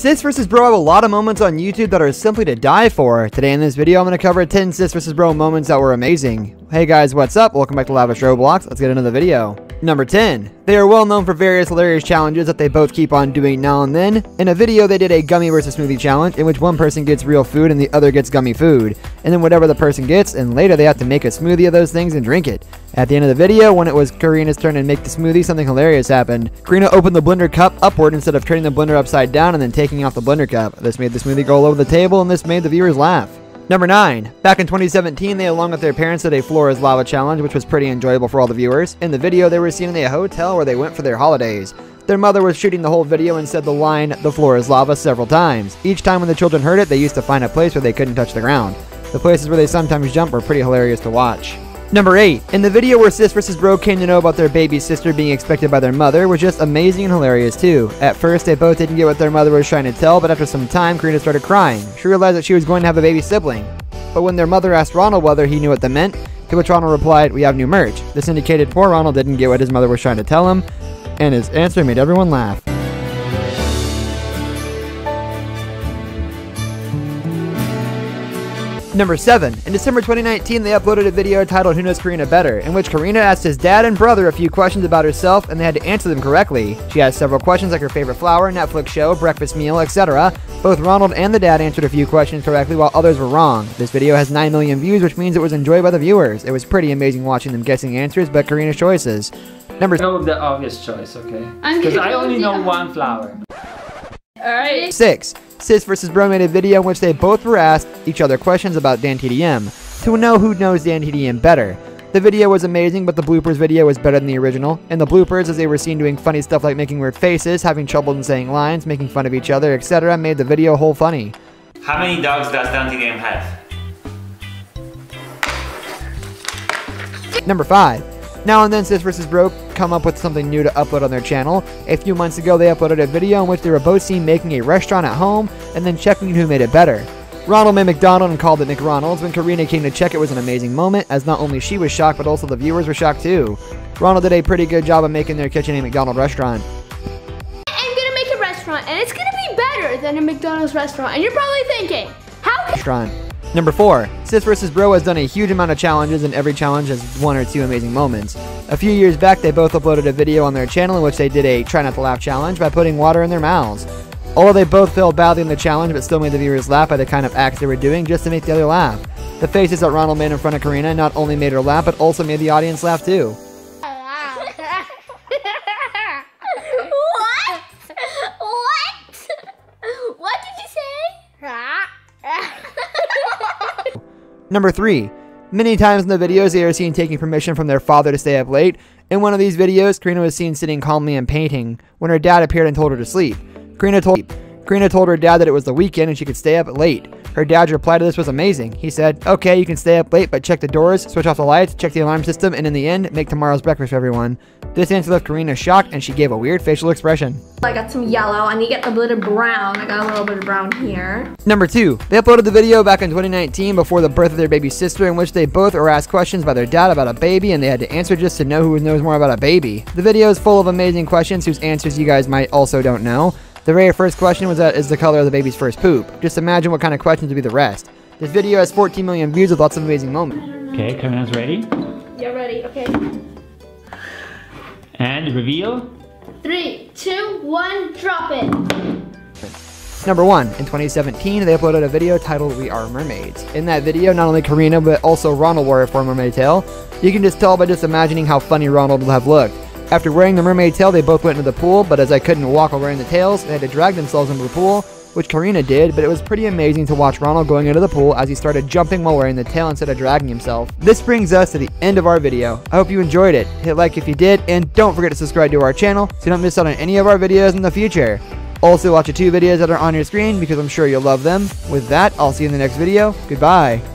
Sis vs. Bro have a lot of moments on YouTube that are simply to die for. Today in this video, I'm going to cover 10 Sis vs. Bro moments that were amazing. Hey guys, what's up? Welcome back to Lavish Roblox. Let's get into the video. Number 10. They are well known for various hilarious challenges that they both keep on doing now and then. In a video, they did a gummy versus smoothie challenge in which one person gets real food and the other gets gummy food. And then whatever the person gets, and later they have to make a smoothie of those things and drink it. At the end of the video, when it was Karina's turn to make the smoothie, something hilarious happened. Karina opened the blender cup upward instead of turning the blender upside down and then taking off the blender cup. This made the smoothie go all over the table, and this made the viewers laugh. Number 9. Back in 2017, they along with their parents did a Floor is Lava challenge, which was pretty enjoyable for all the viewers. In the video, they were seen in a hotel where they went for their holidays. Their mother was shooting the whole video and said the line, "The floor is lava," several times. Each time when the children heard it, they used to find a place where they couldn't touch the ground. The places where they sometimes jump were pretty hilarious to watch. Number 8. In the video where Sis vs. Bro came to know about their baby sister being expected by their mother was just amazing and hilarious too. At first, they both didn't get what their mother was trying to tell, but after some time, Karina started crying. She realized that she was going to have a baby sibling. But when their mother asked Ronald whether he knew what that meant, to which Ronald replied, "We have new merch." This indicated poor Ronald didn't get what his mother was trying to tell him, and his answer made everyone laugh. Number 7. In December 2019, they uploaded a video titled "Who Knows Karina Better?" in which Karina asked his dad and brother a few questions about herself and they had to answer them correctly. She asked several questions like her favorite flower, Netflix show, breakfast meal, etc. Both Ronald and the dad answered a few questions correctly while others were wrong. This video has 9 million views, which means it was enjoyed by the viewers. It was pretty amazing watching them guessing answers but Karina's choices. Number 6. Know the obvious choice, okay? Because I only know one flower. Alright. 6. Sis vs. Bro made a video in which they both were asked each other questions about DanTDM to know who knows DanTDM better. The video was amazing, but the bloopers video was better than the original. In the bloopers, as they were seen doing funny stuff like making weird faces, having trouble in saying lines, making fun of each other, etc., made the video whole funny. How many dogs does DanTDM have? Number 5. Now and then, Sis vs. Bro come up with something new to upload on their channel. A few months ago, they uploaded a video in which they were both seen making a restaurant at home and then checking who made it better. Ronald made McDonald's and called it McRonald's. When Karina came to check, it was an amazing moment, as not only she was shocked, but also the viewers were shocked too. Ronald did a pretty good job of making their kitchen a McDonald's restaurant. I'm gonna make a restaurant, and it's gonna be better than a McDonald's restaurant. And you're probably thinking, how can... Restaurant. Number 4. Sis vs. Bro has done a huge amount of challenges, and every challenge has one or two amazing moments. A few years back, they both uploaded a video on their channel in which they did a try not to laugh challenge by putting water in their mouths. Although they both failed badly in the challenge, but still made the viewers laugh by the kind of acts they were doing just to make the other laugh. The faces that Ronald made in front of Karina not only made her laugh, but also made the audience laugh too. Number 3. Many times in the videos, they are seen taking permission from their father to stay up late. In one of these videos, Karina was seen sitting calmly and painting when her dad appeared and told her to sleep. Karina told her dad that it was the weekend and she could stay up late. Her dad replied to this was amazing. He said, "Okay, you can stay up late, but check the doors, switch off the lights, check the alarm system, and in the end, make tomorrow's breakfast for everyone." This answer left Karina shocked and she gave a weird facial expression. I got some yellow, I need to get a bit of brown. I got a little bit of brown here. Number 2. They uploaded the video back in 2019 before the birth of their baby sister in which they both were asked questions by their dad about a baby and they had to answer just to know who knows more about a baby. The video is full of amazing questions whose answers you guys might also don't know. The very first question was that is the color of the baby's first poop. Just imagine what kind of questions would be the rest. This video has 14 million views with lots of amazing moments. Okay, Karina's ready? Yeah, ready, okay. And reveal? 3, 2, 1, drop it. Number 1. In 2017, they uploaded a video titled "We Are Mermaids." In that video, not only Karina, but also Ronald wore a full mermaid tail. You can just tell by just imagining how funny Ronald would have looked. After wearing the mermaid tail, they both went into the pool, but as I couldn't walk while wearing the tails, they had to drag themselves into the pool, which Karina did, but it was pretty amazing to watch Ronald going into the pool as he started jumping while wearing the tail instead of dragging himself. This brings us to the end of our video. I hope you enjoyed it. Hit like if you did, and don't forget to subscribe to our channel so you don't miss out on any of our videos in the future. Also watch the 2 videos that are on your screen because I'm sure you'll love them. With that, I'll see you in the next video. Goodbye.